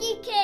Sigikid.